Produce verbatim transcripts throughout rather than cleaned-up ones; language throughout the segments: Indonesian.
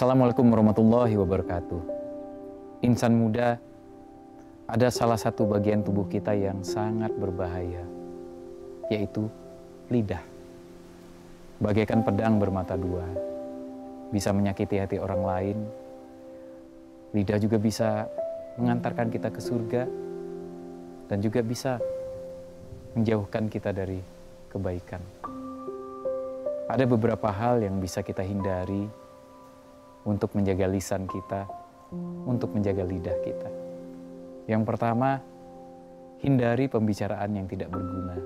Assalamualaikum warahmatullahi wabarakatuh. Insan muda, ada salah satu bagian tubuh kita yang sangat berbahaya, yaitu lidah. Bagaikan pedang bermata dua, bisa menyakiti hati orang lain. Lidah juga bisa mengantarkan kita ke surga dan juga bisa menjauhkan kita dari kebaikan. Ada beberapa hal yang bisa kita hindari untuk menjaga lisan kita, untuk menjaga lidah kita. Yang pertama, hindari pembicaraan yang tidak berguna.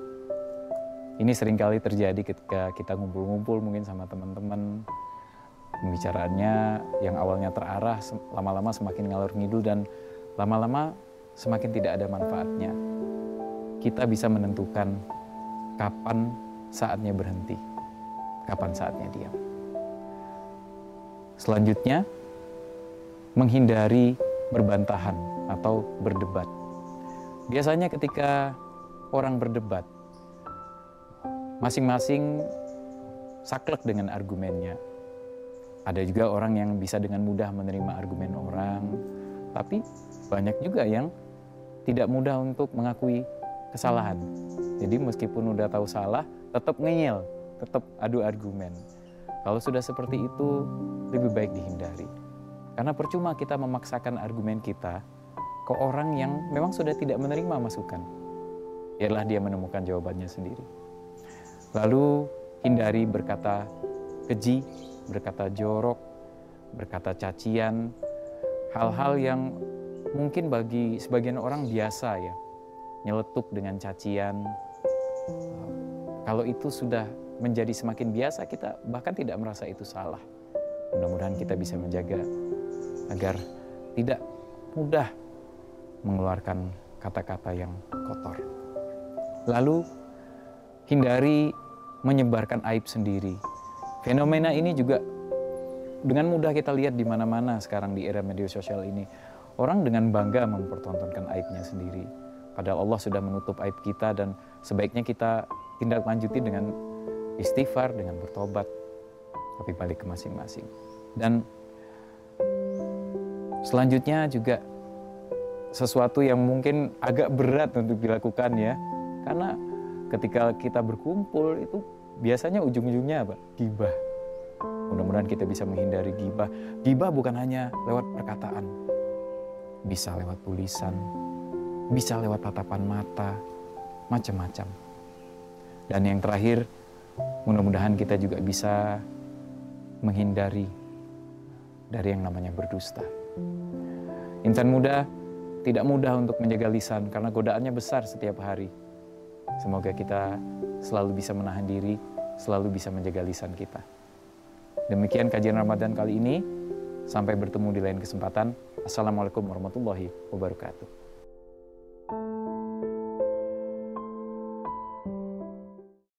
Ini seringkali terjadi ketika kita ngumpul-ngumpul mungkin sama teman-teman. Pembicaraannya yang awalnya terarah, lama-lama semakin ngalor ngidul dan lama-lama semakin tidak ada manfaatnya. Kita bisa menentukan kapan saatnya berhenti, kapan saatnya diam. Selanjutnya, menghindari berbantahan atau berdebat. Biasanya ketika orang berdebat, masing-masing saklek dengan argumennya. Ada juga orang yang bisa dengan mudah menerima argumen orang, tapi banyak juga yang tidak mudah untuk mengakui kesalahan. Jadi meskipun udah tahu salah, tetap ngeyel, tetap adu argumen. Kalau sudah seperti itu, lebih baik dihindari. Karena percuma kita memaksakan argumen kita ke orang yang memang sudah tidak menerima masukan. Biarlah dia menemukan jawabannya sendiri. Lalu hindari berkata keji, berkata jorok, berkata cacian, hal-hal yang mungkin bagi sebagian orang biasa ya, nyeletuk dengan cacian. Kalau itu sudah menjadi semakin biasa, kita bahkan tidak merasa itu salah. Mudah-mudahan kita bisa menjaga agar tidak mudah mengeluarkan kata-kata yang kotor. Lalu hindari menyebarkan aib sendiri. Fenomena ini juga dengan mudah kita lihat di mana-mana sekarang di era media sosial ini. Orang dengan bangga mempertontonkan aibnya sendiri. Padahal Allah sudah menutup aib kita dan sebaiknya kita tindak lanjuti dengan istighfar, dengan bertobat. Tapi balik ke masing-masing. Dan selanjutnya juga sesuatu yang mungkin agak berat untuk dilakukan ya. Karena ketika kita berkumpul itu biasanya ujung-ujungnya apa? Gibah. Mudah-mudahan kita bisa menghindari gibah. Gibah bukan hanya lewat perkataan. Bisa lewat tulisan, bisa lewat tatapan mata, macam-macam. Dan yang terakhir, mudah-mudahan kita juga bisa menghindari dari yang namanya berdusta. Insan muda, tidak mudah untuk menjaga lisan karena godaannya besar setiap hari. Semoga kita selalu bisa menahan diri, selalu bisa menjaga lisan kita. Demikian kajian Ramadan kali ini. Sampai bertemu di lain kesempatan. Assalamualaikum warahmatullahi wabarakatuh.